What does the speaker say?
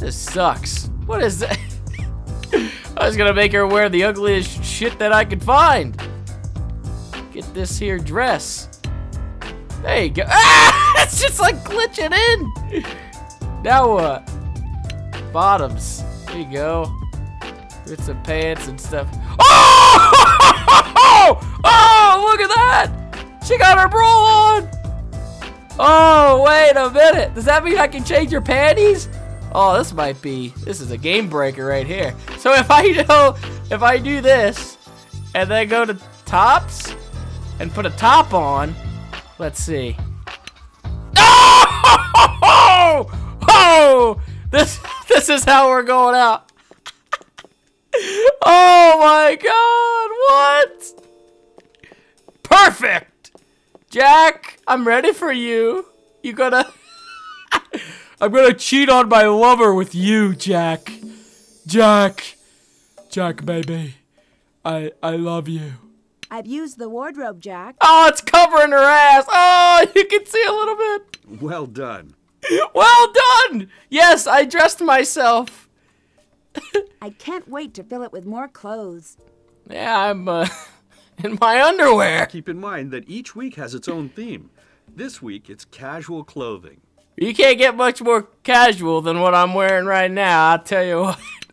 This sucks. What is that? I was gonna make her wear the ugliest shit that I could find. Get this here dress. There you go. Ah! It's just like glitching in. Now what? Bottoms. There you go. With some pants and stuff. Oh! Oh! Look at that! She got her bra on. Oh, wait a minute. Does that mean I can change your panties? Oh, this might be. This is a game breaker right here. So if I do this, and then go to tops and put a top on. Let's see. Oh! Oh! This is how we're going out. Oh my God, what? Perfect! Jack, I'm ready for you. You gonna... I'm gonna cheat on my lover with you, Jack. Jack. Jack, baby. I love you. I've used the wardrobe, Jack. Oh, it's covering her ass. Oh, you can see a little bit. Well done. Well done! Yes, I dressed myself. I can't wait to fill it with more clothes. Yeah, I'm in my underwear. Keep in mind that each week has its own theme. This week, it's casual clothing. You can't get much more casual than what I'm wearing right now, I'll tell you what.